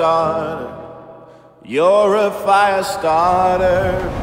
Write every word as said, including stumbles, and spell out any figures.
starter. You're a fire starter.